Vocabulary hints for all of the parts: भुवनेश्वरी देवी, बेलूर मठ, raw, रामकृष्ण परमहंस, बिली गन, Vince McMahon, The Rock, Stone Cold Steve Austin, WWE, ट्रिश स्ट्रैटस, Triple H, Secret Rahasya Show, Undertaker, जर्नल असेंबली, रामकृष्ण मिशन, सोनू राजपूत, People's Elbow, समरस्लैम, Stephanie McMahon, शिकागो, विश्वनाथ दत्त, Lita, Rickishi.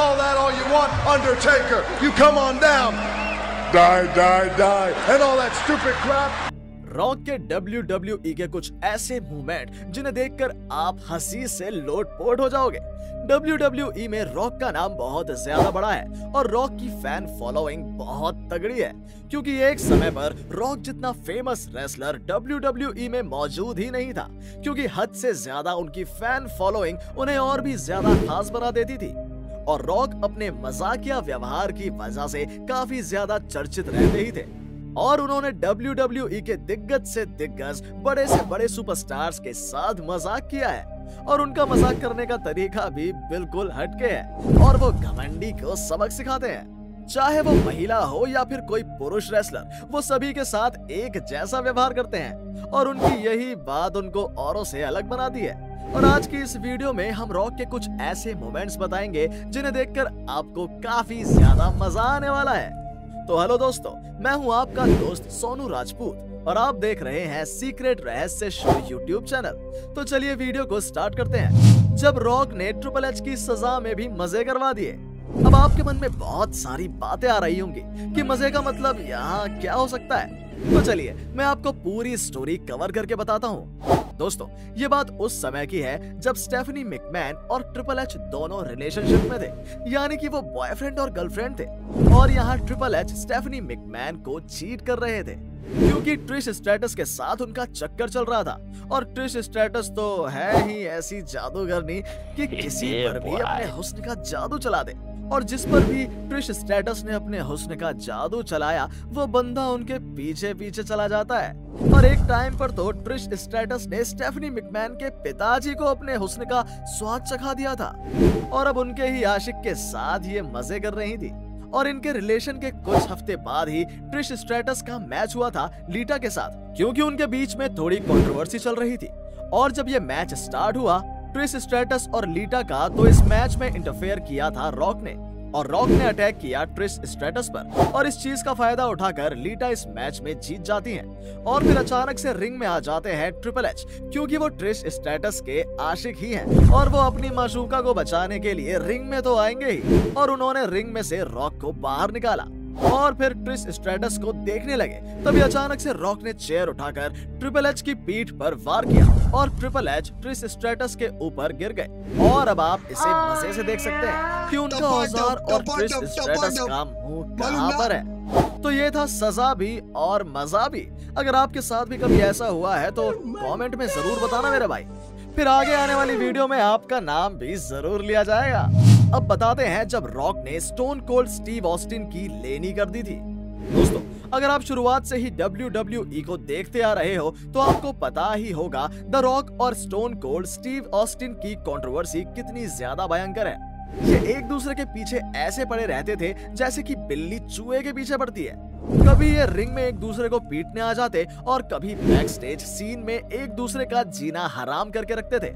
all that all you want, Undertaker. You come on down. Die, die, die, and all that stupid crap. Rock के WWE के कुछ ऐसे movement जिन्हें देखकर आप हंसी से लोटपोट हो जाओगे। WWE में रॉक का नाम बहुत ज्यादा बड़ा है और रॉक की फैन फॉलोइंग बहुत तगड़ी है, क्योंकि एक समय पर रॉक जितना फेमस रेसलर WWE में मौजूद ही नहीं था, क्योंकि हद से ज्यादा उनकी फैन फॉलोइंग उन्हें और भी ज्यादा खास बना देती थी। और रॉक अपने मजाकिया व्यवहार की वजह से काफी ज्यादा चर्चित रहते ही थे और उन्होंने WWE के दिग्गज से दिग्गज, बड़े से बड़े सुपरस्टार्स के साथ मजाक किया है और उनका मजाक करने का तरीका भी बिल्कुल हटके है और वो घमंडी को सबक सिखाते हैं। चाहे वो महिला हो या फिर कोई पुरुष रेसलर, वो सभी के साथ एक जैसा व्यवहार करते हैं और उनकी यही बात उनको औरों से अलग बनाती है। और आज की इस वीडियो में हम रॉक के कुछ ऐसे मोमेंट्स बताएंगे जिन्हें देखकर आपको काफी ज्यादा मजा आने वाला है। तो हेलो दोस्तों, मैं हूं आपका दोस्त सोनू राजपूत और आप देख रहे हैं सीक्रेट रहस्य शो यूट्यूब चैनल। तो चलिए वीडियो को स्टार्ट करते हैं। जब रॉक ने ट्रिपल एच की सजा में भी मजे करवा दिए, अब आपके मन में बहुत सारी बातें आ रही होंगी कि मजे का मतलब यहाँ क्या हो सकता है। तो चलिए मैं आपको पूरी स्टोरी कवर करके बताता हूँ। दोस्तों, ये बात उस समय की है जब स्टेफनी मैकमैन और ट्रिपल एच दोनों रिलेशनशिप में थे, यानी कि वो बॉयफ्रेंड और गर्लफ्रेंड थे। और यहाँ ट्रिपल एच स्टेफनी मैकमैन को चीट कर रहे थे क्योंकि ट्रिश स्ट्रैटस के साथ उनका चक्कर चल रहा था। और ट्रिश स्ट्रैटस तो है ही ऐसी जादूगरनी कि किसी पर भी अपने हुस्न का जादू चला दे, और जिस पर भी ट्रिश स्ट्रैटस ने अपने हुस्न का जादू चलाया वो बंदा उनके पीछे पीछे चला जाता है। और एक टाइम पर तो ट्रिश स्ट्रैटस ने स्टेफनी मैकमैन के पिताजी को अपने हुस्न का स्वाद चखा दिया था और अब उनके ही आशिक के साथ ये मजे कर रही थी। और इनके रिलेशन के कुछ हफ्ते बाद ही ट्रिश स्ट्रैटस का मैच हुआ था लीटा के साथ, क्योंकि उनके बीच में थोड़ी कंट्रोवर्सी चल रही थी। और जब ये मैच स्टार्ट हुआ ट्रिश स्ट्रैटस और लीटा का, तो इस मैच में इंटरफेयर किया था रॉक ने और रॉक ने अटैक किया ट्रिश स्ट्रैटस पर। और इस चीज का फायदा उठाकर लीटा इस मैच में जीत जाती हैं और फिर अचानक से रिंग में आ जाते हैं ट्रिपल एच, क्योंकि वो ट्रिश स्ट्रैटस के आशिक ही हैं और वो अपनी माशूका को बचाने के लिए रिंग में तो आएंगे ही। और उन्होंने रिंग में से रॉक को बाहर निकाला और फिर ट्रिश स्ट्रैटस को देखने लगे, तभी अचानक से रॉक ने चेयर उठाकर ट्रिपल एच की पीठ पर वार किया और ट्रिपल एच ट्रिश स्ट्रैटस के ऊपर गिर गए। और अब आप इसे मजे से देख सकते हैं कि उनका औजार और ट्रिश स्ट्रैटस का मुंह कहां पर है। तो ये था सजा भी और मजा भी। अगर आपके साथ भी कभी ऐसा हुआ है तो कॉमेंट में जरूर बताना मेरे भाई, फिर आगे आने वाली वीडियो में आपका नाम भी जरूर लिया जाएगा। अब बताते हैं जब रॉक ने स्टोन कोल्ड स्टीव ऑस्टिन की लेनी कर दी थी। दोस्तों, अगर आप शुरुआत से ही WWE को देखते आ रहे हो तो आपको पता ही होगा द रॉक और स्टोन कोल्ड स्टीव ऑस्टिन की कंट्रोवर्सी कितनी ज्यादा भयंकर है। ये एक दूसरे के पीछे ऐसे पड़े रहते थे जैसे कि बिल्ली चूहे के पीछे पड़ती है। कभी ये रिंग में एक दूसरे को पीटने आ जाते और कभी बैक स्टेज सीन में एक दूसरे का जीना हराम करके रखते थे।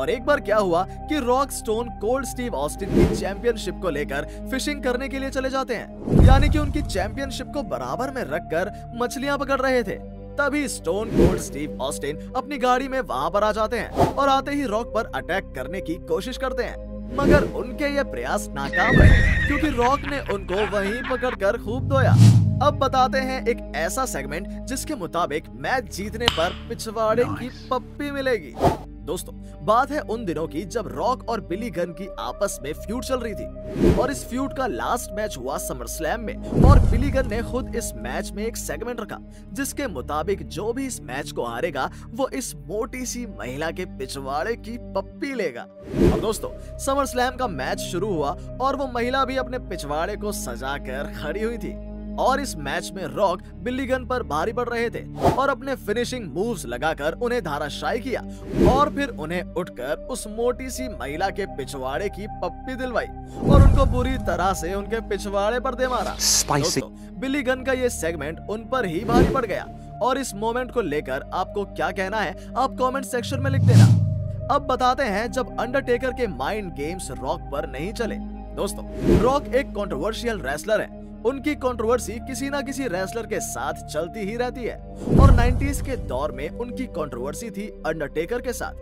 और एक बार क्या हुआ कि Rock Stone Cold Steve Austin की चैंपियनशिप को लेकर फिशिंग करने के लिए चले जाते हैं, यानी कि उनकी चैंपियनशिप को बराबर में रखकर मछलियां पकड़ रहे थे। तभी स्टोन कोल्ड स्टीव ऑस्टिन अपनी गाड़ी में वहाँ पर आ जाते हैं और आते ही रॉक पर अटैक करने की कोशिश करते हैं, मगर उनके ये प्रयास नाकाम रहे क्योंकि रॉक ने उनको वहीं पकड़कर खूब धोया। अब बताते हैं एक ऐसा सेगमेंट जिसके मुताबिक मैच जीतने पर पिछवाड़े की पप्पी मिलेगी। दोस्तों, बात है उन दिनों की जब रॉक और बिली गन की आपस में फ्यूड चल रही थी और इस फ्यूड का लास्ट मैच हुआ समरस्लैम में। और बिली गन ने खुद इस मैच में एक सेगमेंट रखा जिसके मुताबिक जो भी इस मैच को हारेगा वो इस मोटी सी महिला के पिछवाड़े की पप्पी लेगा। और दोस्तों, समरस्लैम का मैच शुरू हुआ और वो महिला भी अपने पिछवाड़े को सजा कर खड़ी हुई थी। और इस मैच में रॉक बिली गन पर भारी पड़ रहे थे और अपने फिनिशिंग मूव्स लगाकर उन्हें धाराशायी किया और फिर उन्हें उठकर उस मोटी सी महिला के पिछवाड़े की पप्पी दिलवाई और उनको बुरी तरह से उनके पिछवाड़े पर दे मारा। दोस्तों, बिली गन का ये सेगमेंट उन पर ही भारी पड़ गया। और इस मोमेंट को लेकर आपको क्या कहना है आप कॉमेंट सेक्शन में लिख देना। अब बताते हैं जब अंडरटेकर के माइंड गेम्स रॉक पर नहीं चले। दोस्तों, रॉक एक कंट्रोवर्शियल रेसलर है, उनकी कंट्रोवर्सी किसी ना किसी रेसलर के साथ चलती ही रहती है। और 90s के दौर में उनकी कंट्रोवर्सी थी अंडरटेकर के साथ।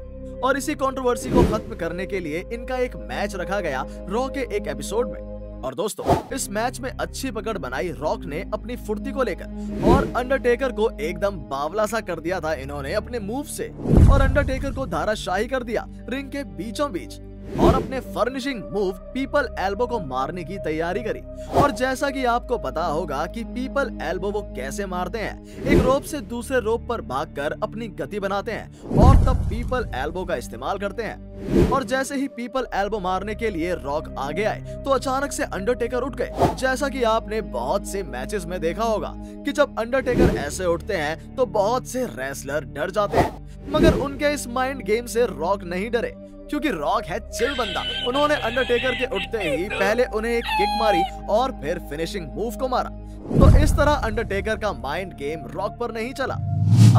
और इसी कंट्रोवर्सी को खत्म करने के लिए इनका एक मैच रखा गया रॉ के एक एपिसोड में। और दोस्तों, इस मैच में अच्छी पकड़ बनाई रॉक ने अपनी फुर्ती को लेकर, और अंडरटेकर को एकदम बावला सा कर दिया था इन्होंने अपने मूव से, और अंडरटेकर को धाराशाही कर दिया रिंग के बीचों बीच, और अपने फर्निशिंग मूव पीपल एल्बो को मारने की तैयारी करी। और जैसा कि आपको पता होगा कि पीपल एल्बो वो कैसे मारते हैं, एक रोप से दूसरे रोप पर भागकर अपनी गति बनाते हैं और तब पीपल एल्बो का इस्तेमाल करते हैं। और जैसे ही पीपल एल्बो मारने के लिए रॉक आगे आए तो अचानक से अंडरटेकर उठ गए। जैसा कि आपने बहुत से मैचेस में देखा होगा कि जब अंडरटेकर ऐसे उठते हैं तो बहुत से रेसलर डर जाते हैं, मगर उनके इस माइंड गेम से रॉक नहीं डरे, क्योंकि रॉक है चिल बंदा। उन्होंने अंडरटेकर के उठते ही पहले उन्हें एक किक मारी और फिर फिनिशिंग मूव को मारा। तो इस तरह अंडरटेकर का माइंड गेम रॉक पर नहीं चला।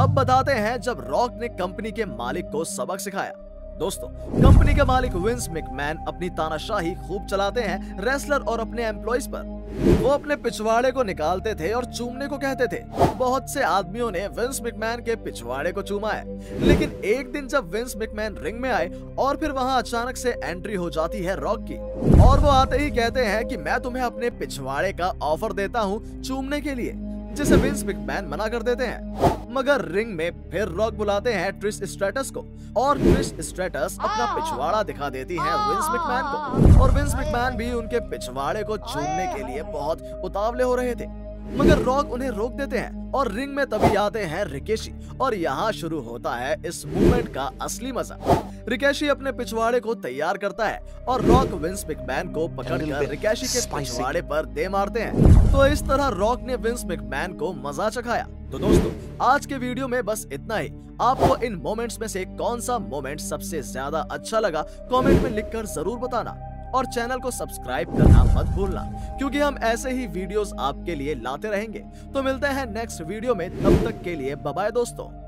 अब बताते हैं जब रॉक ने कंपनी के मालिक को सबक सिखाया। दोस्तों, कंपनी के मालिक विंस मैकमैन अपनी तानाशाही खूब चलाते हैं रेसलर और अपने एम्प्लॉइज पर। वो अपने पिछवाड़े को निकालते थे और चूमने को कहते थे। बहुत से आदमियों ने विंस मैकमैन के पिछवाड़े को चूमा है, लेकिन एक दिन जब विंस मैकमैन रिंग में आए और फिर वहां अचानक से एंट्री हो जाती है रॉक की, और वो आते ही कहते हैं कि मैं तुम्हें अपने पिछवाड़े का ऑफर देता हूं चूमने के लिए, जिसे विंस मैकमैन मना कर देते हैं। मगर रिंग में फिर रॉक बुलाते हैं ट्रिश स्ट्रैटस को, और ट्रिश स्ट्रैटस अपना पिछवाड़ा दिखा देती है विंस मैकमैन को, और विंस मैकमैन भी उनके पिछवाड़े को चूमने के लिए बहुत उतावले हो रहे थे, मगर रॉक उन्हें रोक देते हैं। और रिंग में तभी आते हैं रिकेशी, और यहाँ शुरू होता है इस मूवमेंट का असली मजा। रिकेशी अपने पिछवाड़े को तैयार करता है और रॉक विंस मैकमैन को पकड़कर रिकेशी के पिछवाड़े पर दे मारते हैं। तो इस तरह रॉक ने विंस मैकमैन को मजा चखाया। तो दोस्तों, आज के वीडियो में बस इतना ही। आपको इन मोमेंट्स में से कौन सा मोमेंट सबसे ज्यादा अच्छा लगा कमेंट में लिखकर जरूर बताना, और चैनल को सब्सक्राइब करना मत भूलना, क्योंकि हम ऐसे ही वीडियोस आपके लिए लाते रहेंगे। तो मिलते हैं नेक्स्ट वीडियो में, तब तक के लिए बाय बाय दोस्तों।